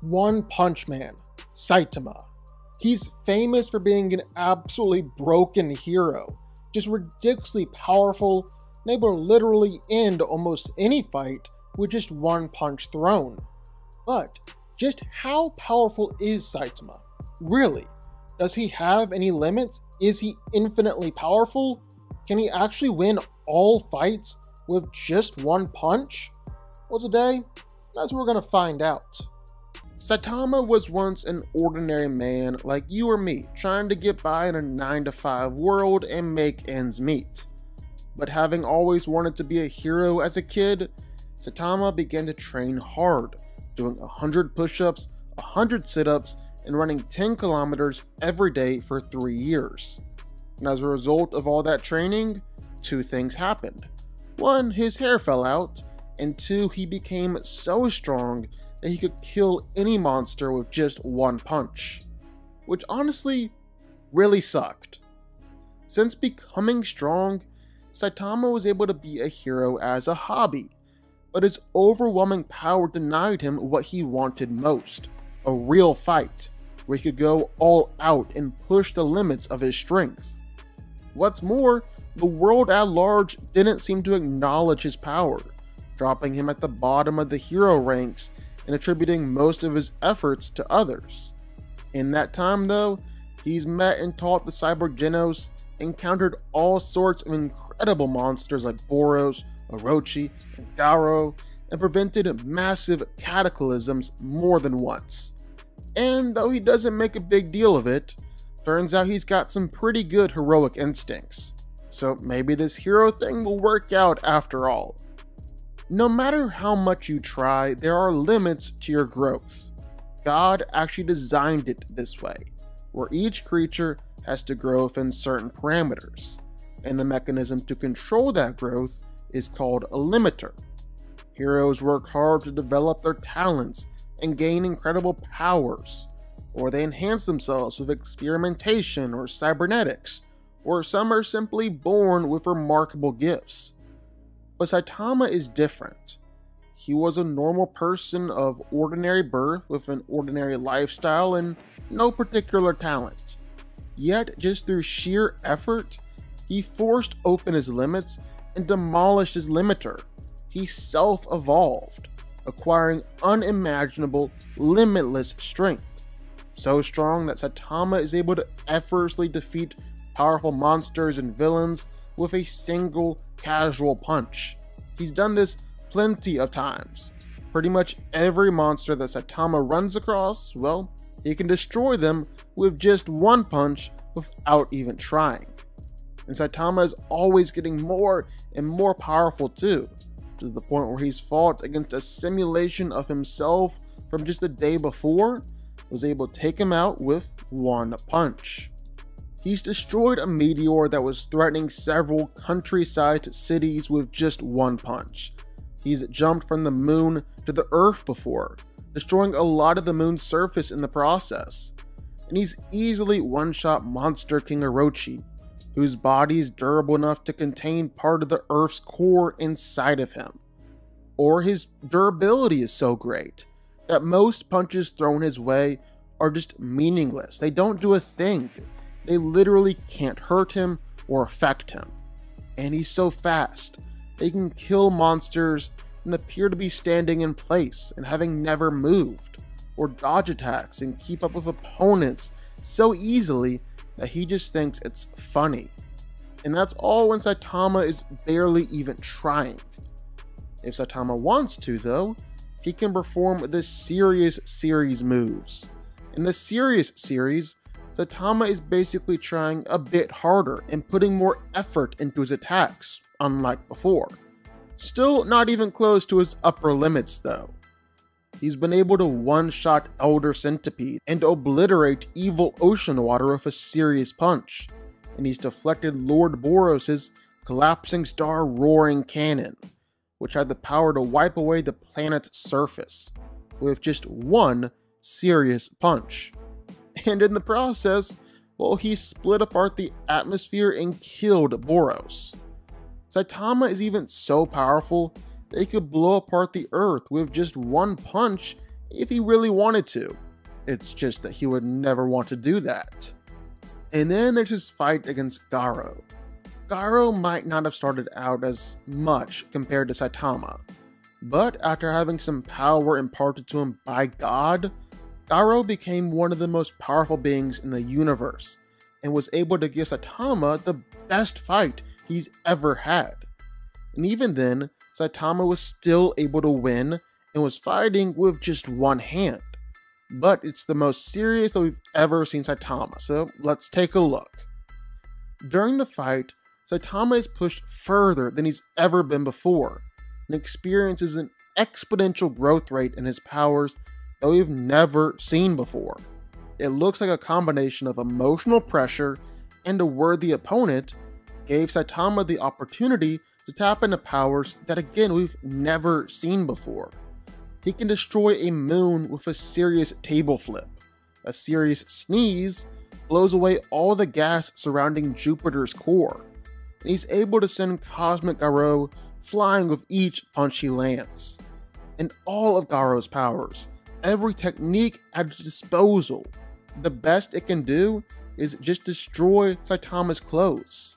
One Punch Man, Saitama. He's famous for being an absolutely broken hero, just ridiculously powerful, and able to literally end almost any fight with just one punch thrown. But just how powerful is Saitama? Really? Does he have any limits? Is he infinitely powerful? Can he actually win all fights with just one punch? Well, today, that's what we're going to find out. Saitama was once an ordinary man like you or me, trying to get by in a 9-to-5 world and make ends meet. But having always wanted to be a hero as a kid, Saitama began to train hard, doing 100 push-ups, 100 sit-ups, and running 10 kilometers every day for 3 years. And as a result of all that training, 2 things happened. 1, his hair fell out, and 2, he became so strong that he could kill any monster with just one punch, which honestly really sucked. Since becoming strong, Saitama was able to be a hero as a hobby, but his overwhelming power denied him what he wanted most, a real fight, where he could go all out and push the limits of his strength. What's more, the world at large didn't seem to acknowledge his power, dropping him at the bottom of the hero ranks and attributing most of his efforts to others. In that time though, he's met and taught the cyborg Genos, encountered all sorts of incredible monsters like Boros, Orochi, and Garou, and prevented massive cataclysms more than once. And though he doesn't make a big deal of it, turns out he's got some pretty good heroic instincts. So maybe this hero thing will work out after all. No matter how much you try, there are limits to your growth. God actually designed it this way, where each creature has to grow within certain parameters, and the mechanism to control that growth is called a limiter. Heroes work hard to develop their talents and gain incredible powers, or they enhance themselves with experimentation or cybernetics, or some are simply born with remarkable gifts. But Saitama is different. He was a normal person of ordinary birth with an ordinary lifestyle and no particular talent. Yet, just through sheer effort, he forced open his limits and demolished his limiter. He self-evolved, acquiring unimaginable, limitless strength. So strong that Saitama is able to effortlessly defeat powerful monsters and villains with a single casual punch. He's done this plenty of times. Pretty much every monster that Saitama runs across, well, he can destroy them with just one punch without even trying. And Saitama is always getting more and more powerful too, to the point where he's fought against a simulation of himself from just the day before, was able to take him out with one punch. He's destroyed a meteor that was threatening several countryside cities with just one punch. He's jumped from the moon to the earth before, destroying a lot of the moon's surface in the process. And he's easily one-shot Monster King Orochi, whose body is durable enough to contain part of the earth's core inside of him. Or his durability is so great that most punches thrown his way are just meaningless. They don't do a thing. They literally can't hurt him or affect him. And he's so fast, they can kill monsters and appear to be standing in place and having never moved, or dodge attacks and keep up with opponents so easily that he just thinks it's funny. And that's all when Saitama is barely even trying. If Saitama wants to though, he can perform the serious series moves. In the serious series, Saitama is basically trying a bit harder and putting more effort into his attacks, unlike before. Still not even close to his upper limits though. He's been able to one-shot Elder Centipede and obliterate evil ocean water with a serious punch, and he's deflected Lord Boros' collapsing star roaring cannon, which had the power to wipe away the planet's surface, with just one serious punch. And in the process, well, he split apart the atmosphere and killed Boros. Saitama is even so powerful that he could blow apart the earth with just one punch if he really wanted to. It's just that he would never want to do that. And then there's his fight against Garou. Garou might not have started out as much compared to Saitama, but after having some power imparted to him by God, Garou became one of the most powerful beings in the universe, and was able to give Saitama the best fight he's ever had. And even then, Saitama was still able to win, and was fighting with just one hand. But it's the most serious that we've ever seen Saitama, so let's take a look. During the fight, Saitama is pushed further than he's ever been before, and experiences an exponential growth rate in his powers that we've never seen before. It looks like a combination of emotional pressure and a worthy opponent gave Saitama the opportunity to tap into powers that, again, we've never seen before. He can destroy a moon with a serious table flip, a serious sneeze blows away all the gas surrounding Jupiter's core, and he's able to send Cosmic Garou flying with each punch he lands. And all of Garou's powers, every technique at its disposal, the best it can do is just destroy Saitama's clothes.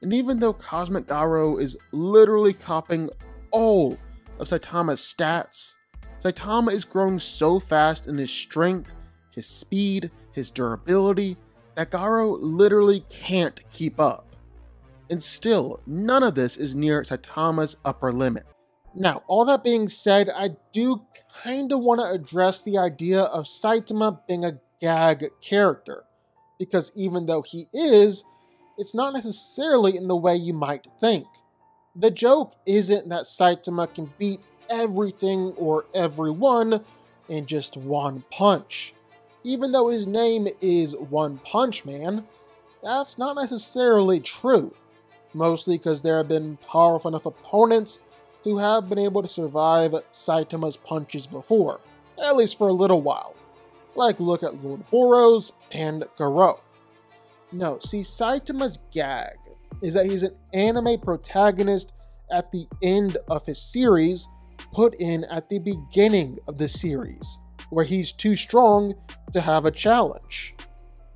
And even though Cosmic Garou is literally copying all of Saitama's stats, Saitama is growing so fast in his strength, his speed, his durability, that Garou literally can't keep up. And still, none of this is near Saitama's upper limit. Now, all that being said, I do kind of want to address the idea of Saitama being a gag character, because even though he is, it's not necessarily in the way you might think. The joke isn't that Saitama can beat everything or everyone in just one punch. Even though his name is One Punch Man, that's not necessarily true, mostly because there have been powerful enough opponents who have been able to survive Saitama's punches before, at least for a little while. Like look at Lord Boros and Garou. No, see, Saitama's gag is that he's an anime protagonist at the end of his series, put in at the beginning of the series, where he's too strong to have a challenge.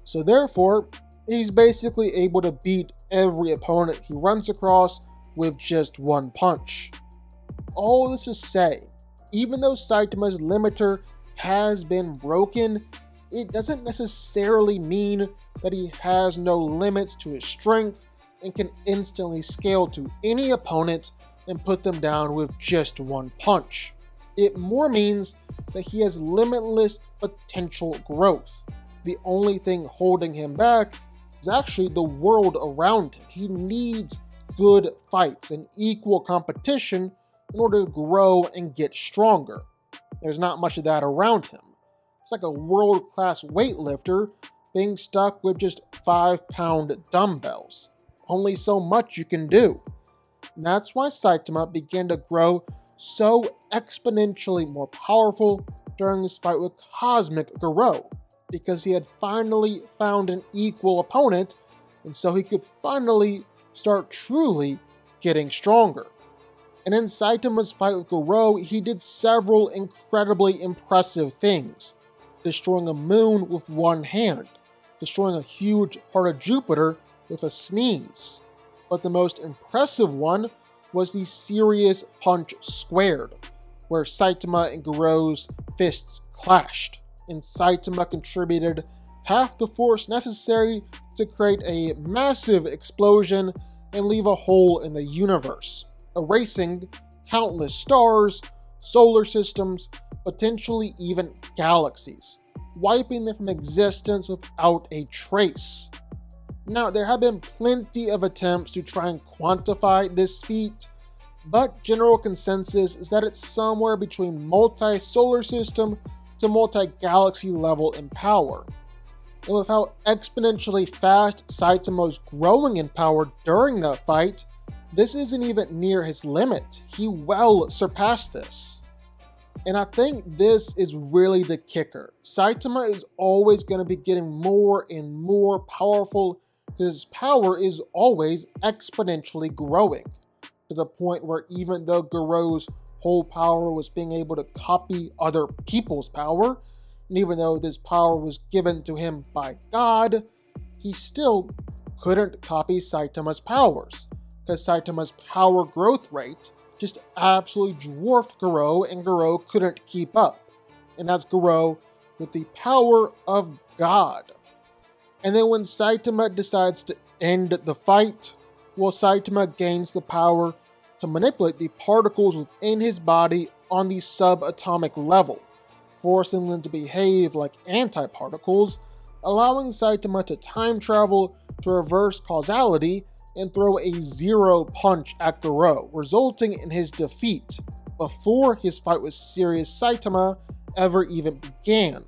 So therefore, he's basically able to beat every opponent he runs across with just one punch. All this to say, even though Saitama's limiter has been broken, it doesn't necessarily mean that he has no limits to his strength and can instantly scale to any opponent and put them down with just one punch. It more means that he has limitless potential growth. The only thing holding him back is actually the world around him. He needs good fights and equal competition in order to grow and get stronger. There's not much of that around him. It's like a world-class weightlifter being stuck with just 5-pound dumbbells. Only so much you can do. And that's why Saitama began to grow so exponentially more powerful during his fight with Cosmic Garou, because he had finally found an equal opponent, and so he could finally start truly getting stronger. And in Saitama's fight with Garou, he did several incredibly impressive things, destroying a moon with one hand, destroying a huge part of Jupiter with a sneeze. But the most impressive one was the serious punch squared, where Saitama and Garou's fists clashed, and Saitama contributed half the force necessary to create a massive explosion and leave a hole in the universe, erasing countless stars, solar systems, potentially even galaxies, wiping them from existence without a trace. Now, there have been plenty of attempts to try and quantify this feat, but general consensus is that it's somewhere between multi-solar system to multi-galaxy level in power. And with how exponentially fast Saitama's growing in power during that fight, this isn't even near his limit. He well surpassed this. And I think this is really the kicker. Saitama is always going to be getting more and more powerful because his power is always exponentially growing, to the point where even though Garou's whole power was being able to copy other people's power. And even though this power was given to him by God, he still couldn't copy Saitama's powers, because Saitama's power growth rate just absolutely dwarfed Garou, and Garou couldn't keep up. And that's Garou with the power of God. And then when Saitama decides to end the fight, well, Saitama gains the power to manipulate the particles within his body on the subatomic level, forcing them to behave like antiparticles, allowing Saitama to time travel to reverse causality and throw a zero punch at Garou, resulting in his defeat before his fight with Serious Saitama ever even began.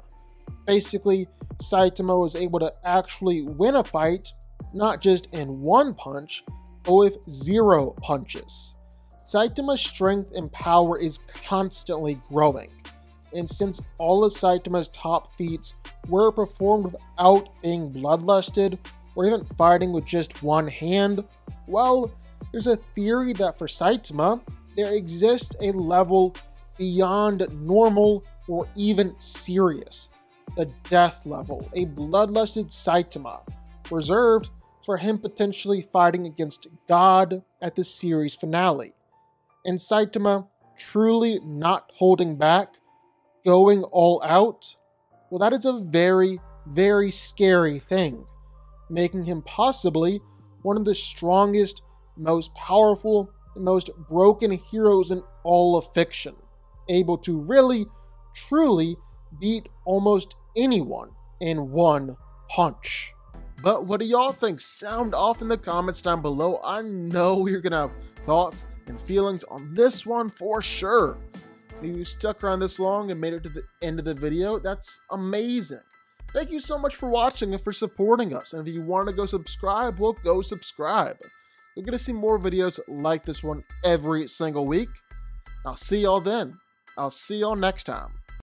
Basically, Saitama was able to actually win a fight, not just in one punch, but with zero punches. Saitama's strength and power is constantly growing, and since all of Saitama's top feats were performed without being bloodlusted, or even fighting with just one hand, well, there's a theory that for Saitama, there exists a level beyond normal or even serious, the death level, a bloodlusted Saitama, reserved for him potentially fighting against God at the series finale. And Saitama truly not holding back, going all out, well, that is a very, very scary thing, making him possibly one of the strongest, most powerful, and most broken heroes in all of fiction, able to really, truly beat almost anyone in one punch. But what do y'all think? Sound off in the comments down below. I know you're gonna have thoughts and feelings on this one for sure. If you stuck around this long and made it to the end of the video, that's amazing. Thank you so much for watching and for supporting us. And if you want to go subscribe, well, go subscribe. You're going to see more videos like this one every single week. I'll see y'all then. I'll see y'all next time.